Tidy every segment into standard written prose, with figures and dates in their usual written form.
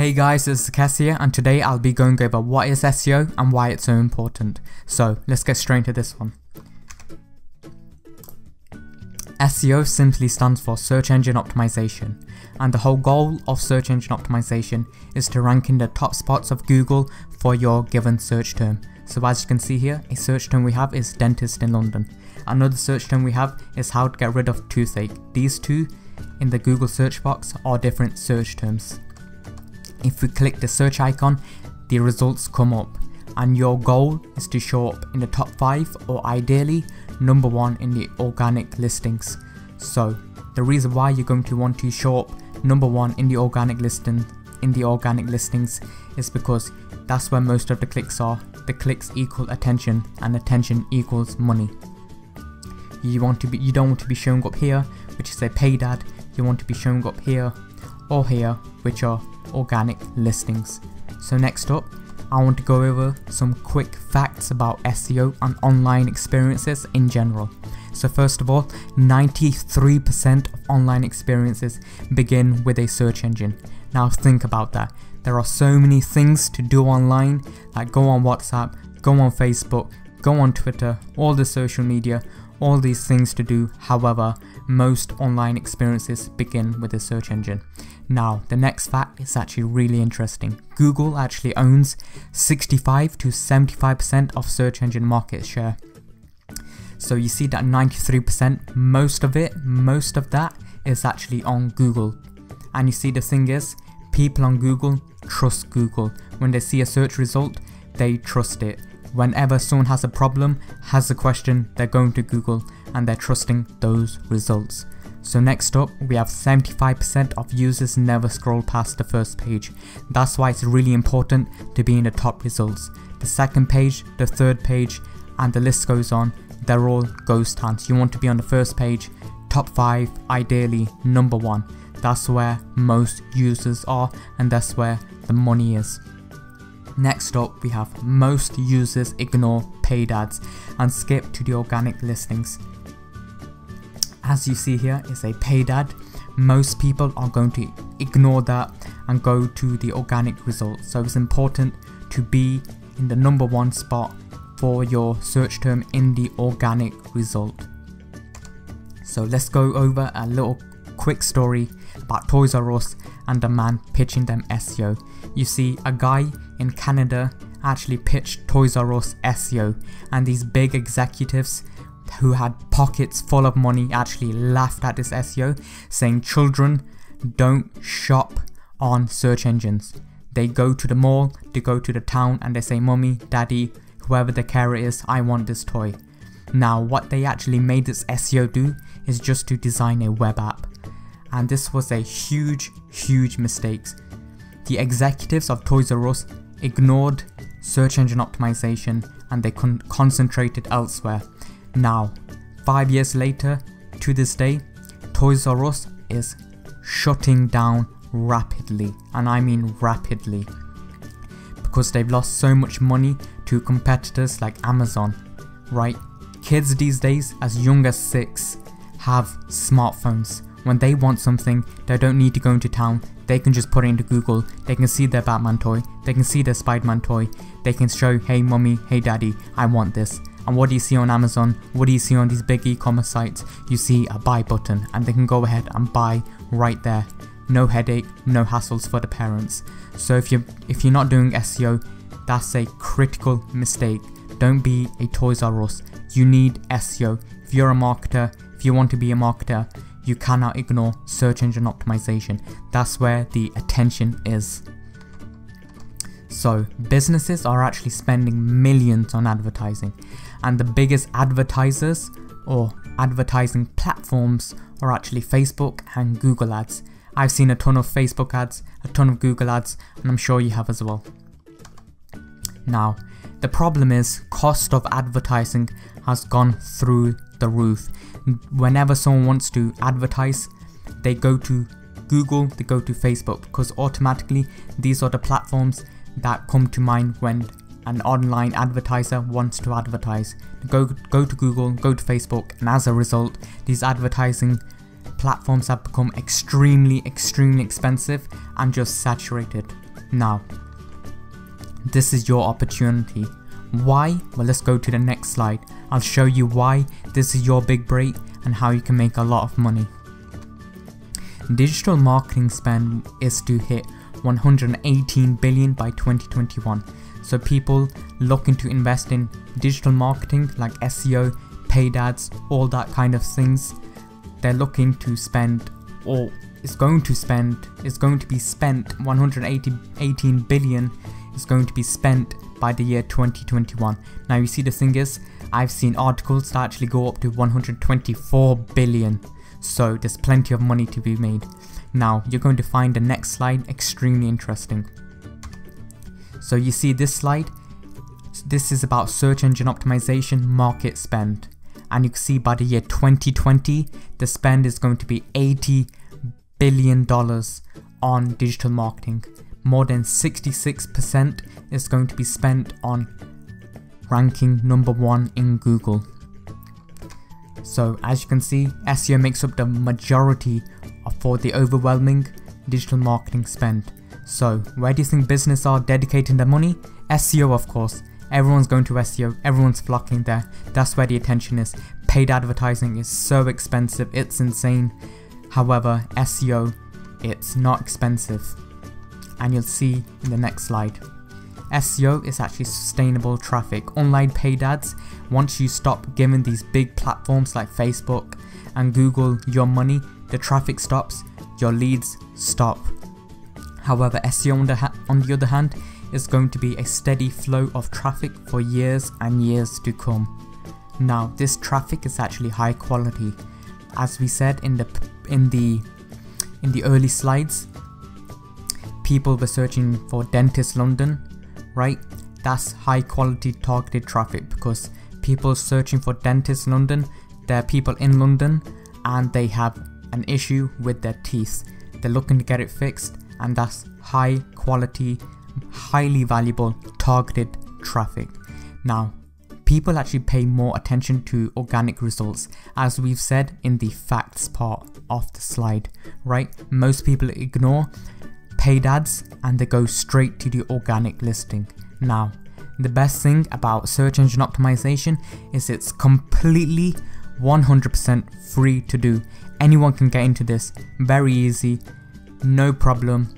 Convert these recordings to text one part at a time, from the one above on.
Hey guys, this is Kesia and today I'll be going over what is SEO and why it's so important. So let's get straight into this one. SEO simply stands for Search Engine Optimization, and the whole goal of Search Engine Optimization is to rank in the top spots of Google for your given search term. So as you can see here, a search term we have is dentist in London. Another search term we have is how to get rid of toothache. These two in the Google search box are different search terms. If we click the search icon, the results come up, and your goal is to show up in the top 5 or ideally number 1 in the organic listings. So the reason why you're going to want to show up number 1 in the organic listings is because that's where most of the clicks are. The clicks equal attention and attention equals money. You don't want to be showing up here, which is a paid ad. You want to be showing up here or here, which are organic listings. So next up, I want to go over some quick facts about SEO and online experiences in general. So first of all, 93% of online experiences begin with a search engine. Now think about that. There are so many things to do online, like go on WhatsApp, go on Facebook, go on Twitter, all the social media, all these things to do. However, most online experiences begin with a search engine. Now, the next fact is actually really interesting. Google actually owns 65 to 75% of search engine market share. So you see that 93%, most of that is actually on Google. And you see the thing is, people on Google trust Google. When they see a search result, they trust it. Whenever someone has a problem, has a question, they're going to Google and they're trusting those results. So next up, we have 75% of users never scroll past the first page. That's why it's really important to be in the top results. The second page, the third page, and the list goes on. They're all ghost hands. You want to be on the first page, top 5, ideally number 1. That's where most users are and that's where the money is. Next up, we have most users ignore paid ads and skip to the organic listings. As you see here is a paid ad. Most people are going to ignore that and go to the organic results. So it's important to be in the number 1 spot for your search term in the organic result. So let's go over a little quick story about Toys R Us and a man pitching them SEO. You see, a guy in Canada actually pitched Toys R Us SEO, and these big executives who had pockets full of money actually laughed at this SEO, saying children don't shop on search engines. They go to the mall, they go to the town, and they say, Mommy, Daddy, whoever the carer is, I want this toy. Now what they actually made this SEO do is just to design a web app. And this was a huge mistake. The executives of Toys R Us ignored search engine optimization and they concentrated elsewhere. Now, 5 years later, to this day, Toys R Us is shutting down rapidly, and I mean rapidly, because they've lost so much money to competitors like Amazon, right? Kids these days, as young as 6, have smartphones. When they want something, they don't need to go into town, they can just put it into Google, they can see their Batman toy, they can see their Spider-Man toy, they can show, hey Mommy, hey Daddy, I want this. And what do you see on Amazon? What do you see on these big e-commerce sites? You see a buy button, and they can go ahead and buy right there. No headache, no hassles for the parents. So if you're not doing SEO, that's a critical mistake. Don't be a Toys R Us. You need SEO. If you're a marketer, if you want to be a marketer, you cannot ignore search engine optimization. That's where the attention is. So businesses are actually spending millions on advertising, and the biggest advertisers or advertising platforms are actually Facebook and Google Ads. I've seen a ton of Facebook ads, a ton of Google ads, and I'm sure you have as well. Now, the problem is cost of advertising has gone through the roof. Whenever someone wants to advertise, they go to Google, they go to Facebook, because automatically these are the platforms that come to mind when an online advertiser wants to advertise. Go to Google, go to Facebook, and as a result, these advertising platforms have become extremely expensive and just saturated. Now, this is your opportunity. Why? Well, let's go to the next slide. I'll show you why this is your big break and how you can make a lot of money. Digital marketing spend is to hit 118 billion by 2021. So people looking to invest in digital marketing like SEO, paid ads, all that kind of things, they're looking to spend, or is going to be spent 118 billion is going to be spent by the year 2021. Now you see, the thing is, I've seen articles that actually go up to 124 billion. So there's plenty of money to be made. Now you're going to find the next slide extremely interesting. So you see this slide, this is about search engine optimization market spend. And you can see by the year 2020, the spend is going to be $80 billion on digital marketing. More than 66% is going to be spent on ranking #1 in Google. So as you can see, SEO makes up the majority for the overwhelming digital marketing spend. So where do you think businesses are dedicating their money? SEO, of course. Everyone's going to SEO, everyone's flocking there. That's where the attention is. Paid advertising is so expensive, it's insane. However, SEO, it's not expensive. And you'll see in the next slide. SEO is actually sustainable traffic. Online paid ads, once you stop giving these big platforms like Facebook and Google your money, the traffic stops, your leads stop. However, SEO on the other hand, is going to be a steady flow of traffic for years and years to come. Now, this traffic is actually high quality. As we said in the early slides, people were searching for Dentist London, right? That's high quality targeted traffic, because people searching for Dentist London, they're people in London and they have an issue with their teeth. They're looking to get it fixed, and that's high quality, highly valuable targeted traffic. Now, people actually pay more attention to organic results, as we've said in the facts part of the slide, right? Most people ignore paid ads and they go straight to the organic listing. Now, the best thing about search engine optimization is it's completely 100% free to do. Anyone can get into this, very easy, no problem,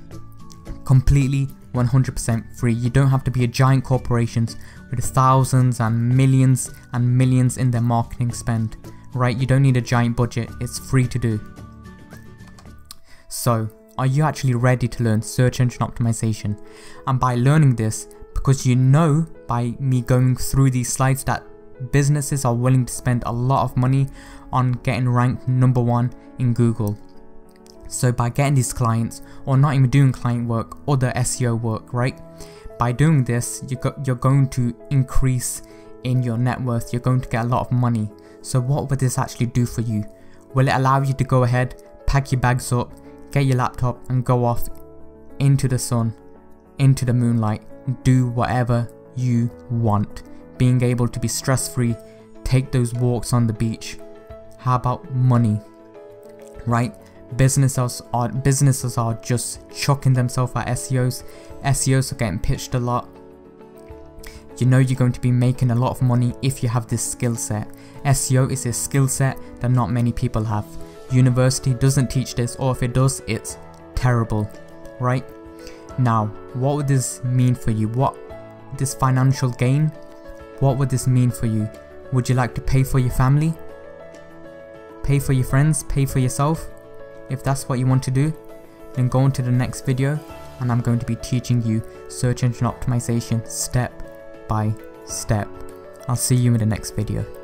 completely 100% free. You don't have to be a giant corporation with thousands and millions in their marketing spend, right? You don't need a giant budget, it's free to do. So, are you actually ready to learn search engine optimization? And by learning this, because you know by me going through these slides that businesses are willing to spend a lot of money on getting ranked #1 in Google. So by getting these clients, or not even doing client work, other SEO work, right? By doing this, you're going to increase in your net worth, you're going to get a lot of money. So what would this actually do for you? Will it allow you to go ahead, pack your bags up, get your laptop and go off into the sun, into the moonlight, do whatever you want, being able to be stress-free, take those walks on the beach? How about money, right? Businesses are just chucking themselves at SEOs. SEOs are getting pitched a lot. You know you're going to be making a lot of money if you have this skill set. SEO is a skill set that not many people have. University doesn't teach this, or if it does, it's terrible, right? Now, what would this mean for you? What this financial gain? What would this mean for you? Would you like to pay for your family? Pay for your friends? Pay for yourself? If that's what you want to do, then go on to the next video and I'm going to be teaching you search engine optimization step by step. I'll see you in the next video.